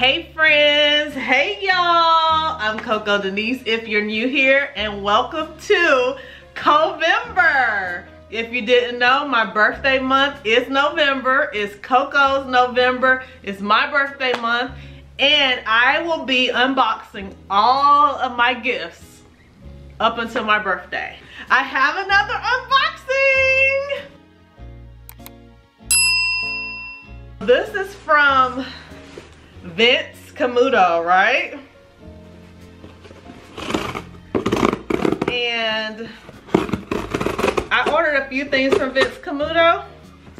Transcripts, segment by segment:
Hey friends, hey y'all, I'm Coco Denise if you're new here, and welcome to Covember. If you didn't know, my birthday month is November. It's Coco's November, it's my birthday month, and I will be unboxing all of my gifts up until my birthday. I have another unboxing! This is from Vince Camuto, right? And I ordered a few things from Vince Camuto,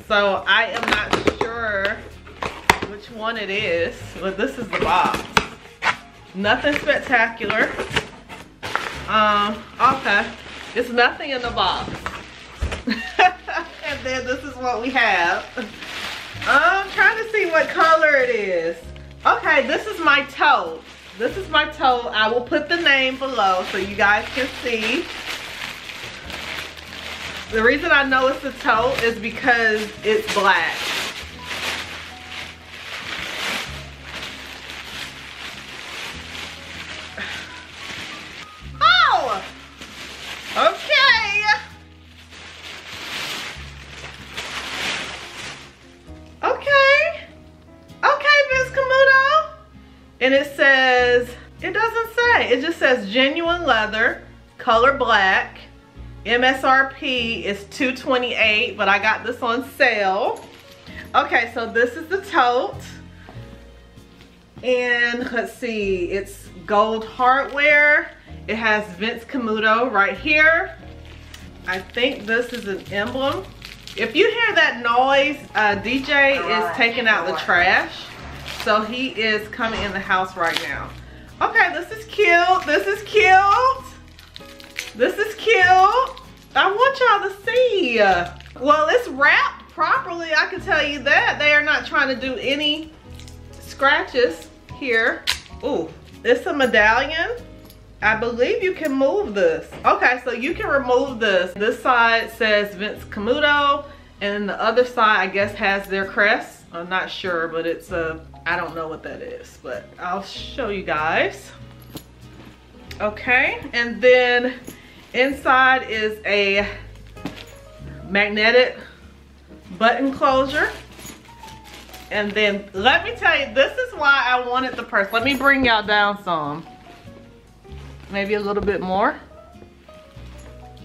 so I am not sure which one it is, but this is the box. Nothing spectacular. Okay, it's nothing in the box. And then this is what we have. I'm trying to see what color it is. Okay, this is my tote. This is my tote. I will put the name below so you guys can see. The reason I know it's a tote is because it's black. Oh! Okay! And it says, it doesn't say, it just says genuine leather, color black, MSRP is $228, but I got this on sale. Okay, so this is the tote. And let's see, it's gold hardware. It has Vince Camuto right here. I think this is an emblem. If you hear that noise, DJ is taking out the trash. So he is coming in the house right now. Okay, this is cute. This is cute. This is cute. I want y'all to see. Well, it's wrapped properly. I can tell you that. They are not trying to do any scratches here. Ooh, it's a medallion. I believe you can move this. Okay, so you can remove this. This side says Vince Camuto, and the other side, I guess, has their crest. I'm not sure, but it's a, I don't know what that is, but I'll show you guys. Okay, and then inside is a magnetic button closure. And then let me tell you, this is why I wanted the purse. Let me bring y'all down some. Maybe a little bit more.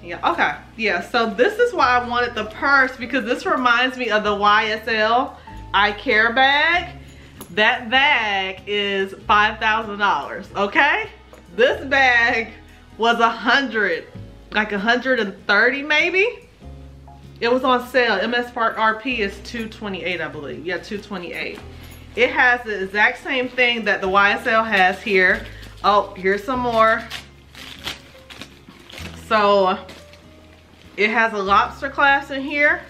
Yeah, okay. Yeah, so this is why I wanted the purse, because this reminds me of the YSL Icare bag. That bag is $5,000, okay? This bag was $130 maybe. It was on sale. MSRP is $228, I believe. Yeah, $228. It has the exact same thing that the YSL has here. Oh, here's some more. So it has a lobster clasp in here.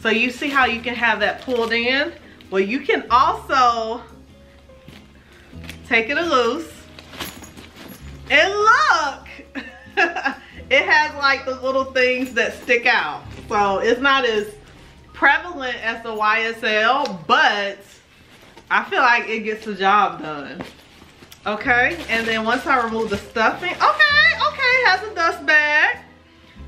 So you see how you can have that pulled in? Well, you can also take it loose, and look, it has like the little things that stick out. So it's not as prevalent as the YSL, but I feel like it gets the job done. Okay, and then once I remove the stuffing, okay, it has a dust bag.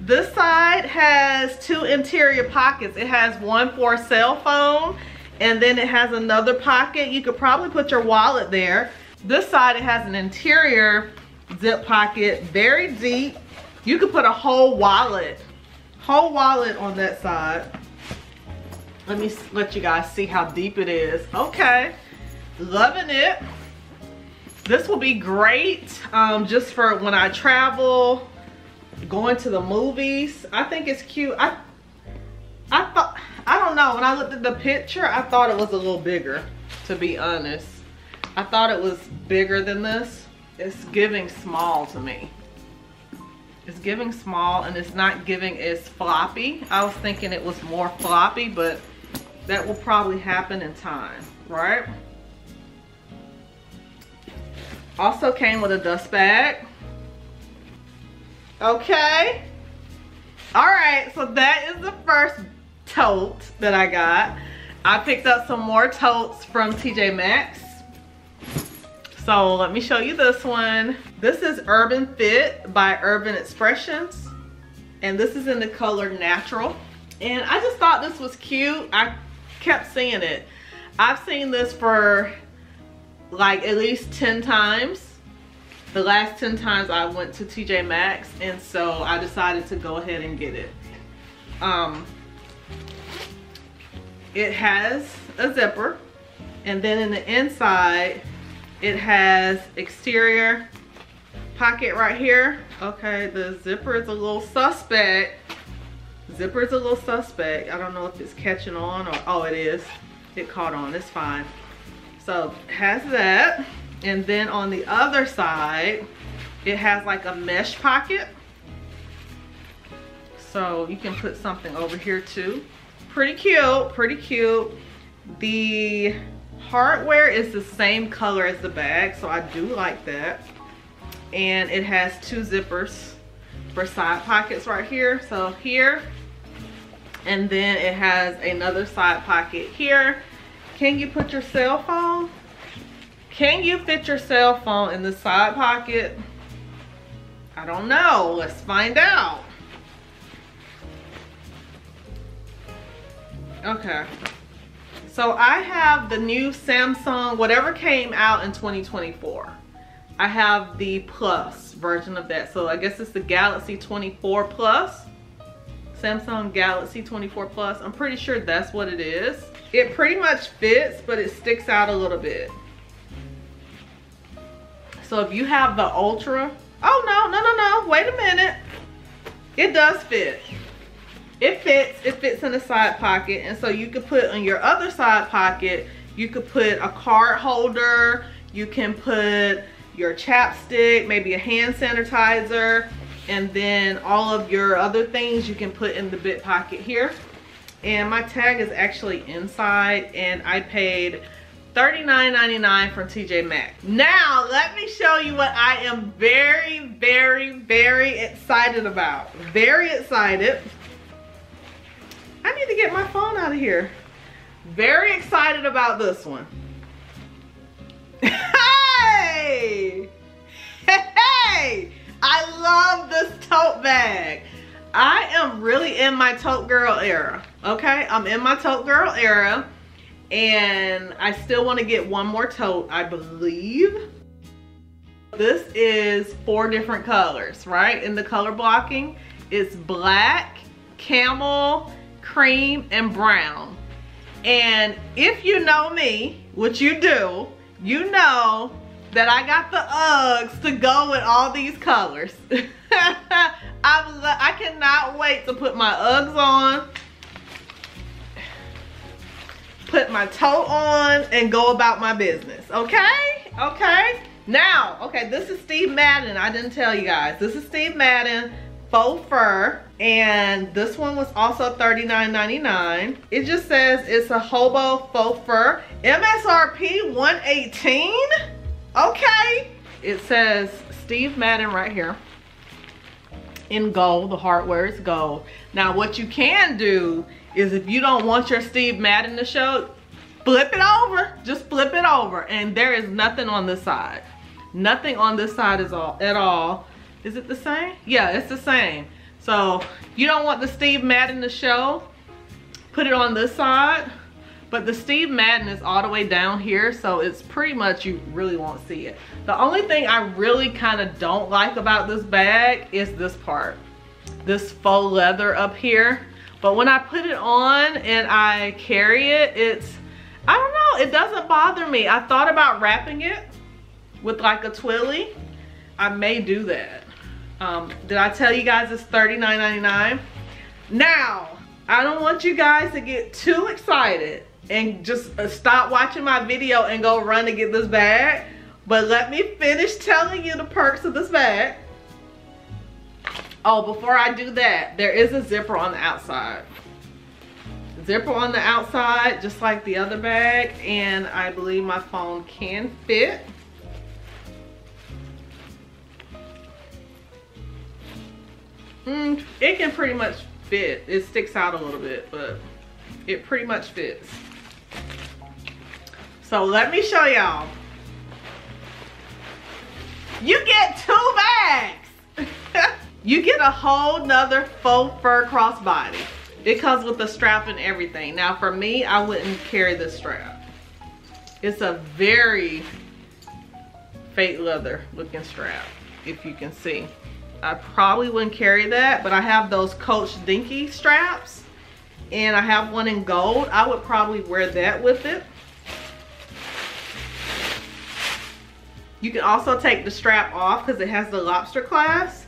This side has two interior pockets. It has one for a cell phone, and then it has another pocket. You could probably put your wallet there. This side, it has an interior zip pocket, very deep. You could put a whole wallet on that side. Let me let you guys see how deep it is. Okay, loving it. This will be great just for when I travel, going to the movies. I think it's cute. I thought, I don't know, when I looked at the picture, I thought it was a little bigger, to be honest. I thought it was bigger than this. It's giving small to me. It's giving small, and it's not giving as floppy. I was thinking it was more floppy, but that will probably happen in time, right? Also came with a dust bag. Okay. All right, so that is the first tote that I got. I picked up some more totes from TJ Maxx. So let me show you this one. This is Urban Fit by Urban Expressions, and this is in the color Natural. And I just thought this was cute. I kept seeing it. I've seen this for like at least 10 times. The last 10 times I went to TJ Maxx, and so I decided to go ahead and get it. It has a zipper, and then in the inside it has exterior pocket right here. Okay, the zipper is a little suspect. I don't know if it's catching on or, oh, it is. It caught on, it's fine. So it has that. And then on the other side, it has like a mesh pocket. So you can put something over here too. Pretty cute, pretty cute. The hardware is the same color as the bag, so I do like that. And it has two zippers for side pockets right here. So here, and then it has another side pocket here. Can you put your cell phone? Can you fit your cell phone in the side pocket? I don't know. Let's find out. Okay. So I have the new Samsung, whatever came out in 2024. I have the Plus version of that. So I guess it's the Galaxy 24 Plus. Samsung Galaxy 24 Plus. I'm pretty sure that's what it is. It pretty much fits, but it sticks out a little bit. So if you have the Ultra, oh no, wait a minute. It does fit. It fits in the side pocket. And so you could put on your other side pocket, you could put a card holder, you can put your chapstick, maybe a hand sanitizer, and then all of your other things you can put in the bit pocket here. And my tag is actually inside, and I paid $39.99 from TJ Maxx. Now, let me show you what I am very, very excited about. Very excited. I need to get my phone out of here. Very excited about this one. Hey! Hey! I love this tote bag. I am really in my tote girl era, okay? I'm in my tote girl era. And I still want to get one more tote, I believe. This is 4 different colors, right? In the color blocking, it's black, camel, cream, and brown. And if you know me, which you do, you know that I got the Uggs to go with all these colors. I cannot wait to put my Uggs on, put my tote on, and go about my business. Okay. Now, okay, this is Steve Madden. I didn't tell you guys. This is Steve Madden faux fur, and this one was also $39.99. It just says it's a hobo faux fur. MSRP $118. Okay. It says Steve Madden right here in gold. The hardware is gold. Now, what you can do is if you don't want your Steve Madden to show, flip it over. Just flip it over. And there is nothing on this side. Nothing on this side is all at all. Is it the same? Yeah, it's the same. So you don't want the Steve Madden to show, put it on this side. But the Steve Madden is all the way down here, so it's pretty much, you really won't see it. The only thing I really kind of don't like about this bag is this part. This faux leather up here. But when I put it on and I carry it, it's, I don't know, it doesn't bother me. I thought about wrapping it with like a twilly. I may do that. Did I tell you guys it's $39.99? Now, I don't want you guys to get too excited and just stop watching my video and go run to get this bag. But let me finish telling you the perks of this bag. Oh, before I do that, there is a zipper on the outside. Zipper on the outside, just like the other bag, and I believe my phone can fit. It can pretty much fit. It sticks out a little bit, but it pretty much fits. So let me show y'all. You get a whole nother faux fur crossbody. It comes with a strap and everything. Now for me, I wouldn't carry this strap. It's a very fake leather looking strap, if you can see. I probably wouldn't carry that, but I have those Coach Dinky straps, and I have one in gold. I would probably wear that with it. You can also take the strap off because it has the lobster clasp,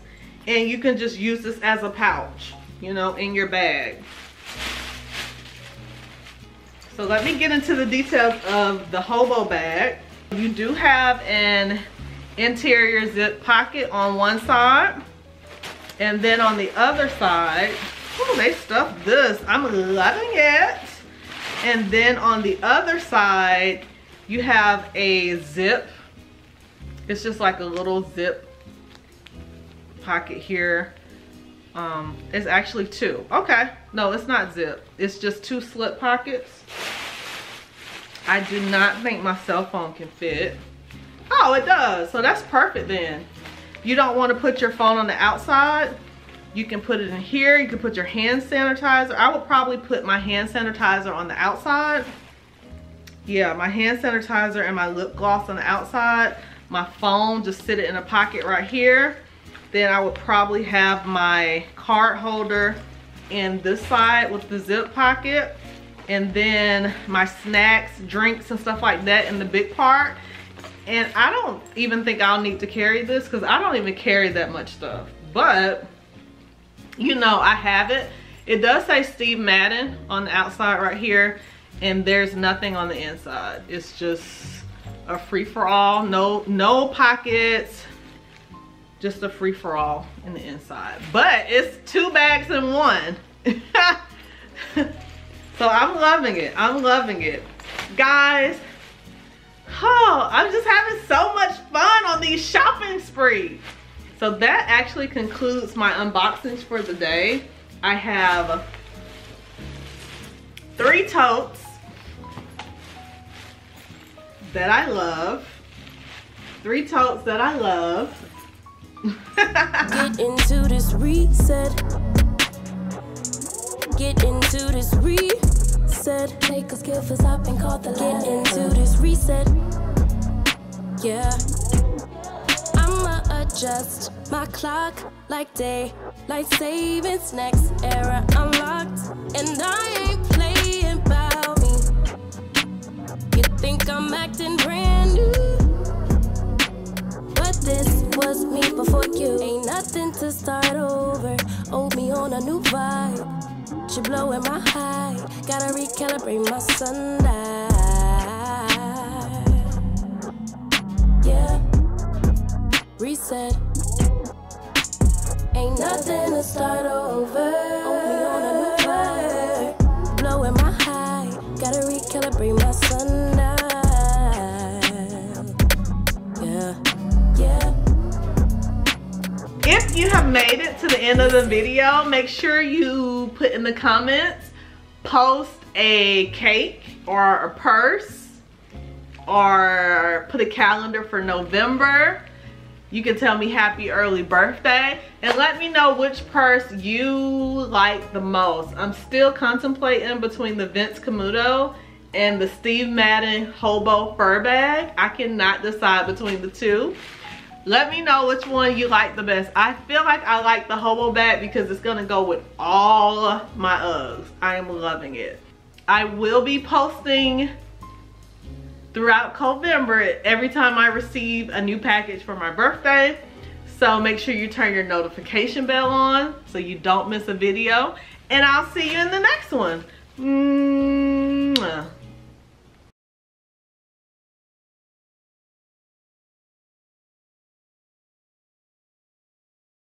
and you can just use this as a pouch, you know, in your bag. So let me get into the details of the hobo bag. You do have an interior zip pocket on one side, and then on the other side, oh, they stuffed this, I'm loving it. And then on the other side, you have a zip. It's just like a little zip pocket here. It's actually two. Okay, no, it's not zip, it's just two slip pockets. I do not think my cell phone can fit. Oh, it does. So that's perfect then. You don't want to put your phone on the outside. You can put it in here. You can put your hand sanitizer. I would probably put my hand sanitizer on the outside. Yeah, my hand sanitizer and my lip gloss on the outside. My phone, just sit it in a pocket right here. Then I would probably have my card holder in this side with the zip pocket. And then my snacks, drinks, and stuff like that in the big part. And I don't even think I'll need to carry this because I don't even carry that much stuff. But, you know, I have it. It does say Steve Madden on the outside right here. And there's nothing on the inside. It's just a free-for-all. No pockets. Just a free-for-all in the inside. But it's two bags in one. So I'm loving it. I'm loving it. Guys. Oh, I'm just having so much fun on these shopping sprees. So that actually concludes my unboxings for the day. I have 3 totes that I love. 3 totes that I love. Get into this reset. Get into this reset. Take a skill for stopping, call the ladder. Get into this reset. Yeah, I'ma adjust my clock like daylight savings. Next era unlocked, and I ain't playing about me. You think I'm acting brand new, but this was me before you. Ain't nothing to start over. Hold me on a new vibe. You're blowing my high. Gotta recalibrate my sunlight. Yeah, reset. Ain't nothing to start over. Only on a new vibe. Blowing my high. Gotta recalibrate my sunlight. Yeah, yeah. If you have made it to the end of the video, make sure you put in the comments, post a cake or a purse, or put a calendar for November. You can tell me happy early birthday, and let me know which purse you like the most. I'm still contemplating between the Vince Camuto and the Steve Madden Hobo Fur Bag. I cannot decide between the two. Let me know which one you like the best. I feel like I like the hobo bag because it's gonna go with all my Uggs. I am loving it. I will be posting throughout November every time I receive a new package for my birthday. So make sure you turn your notification bell on so you don't miss a video. And I'll see you in the next one.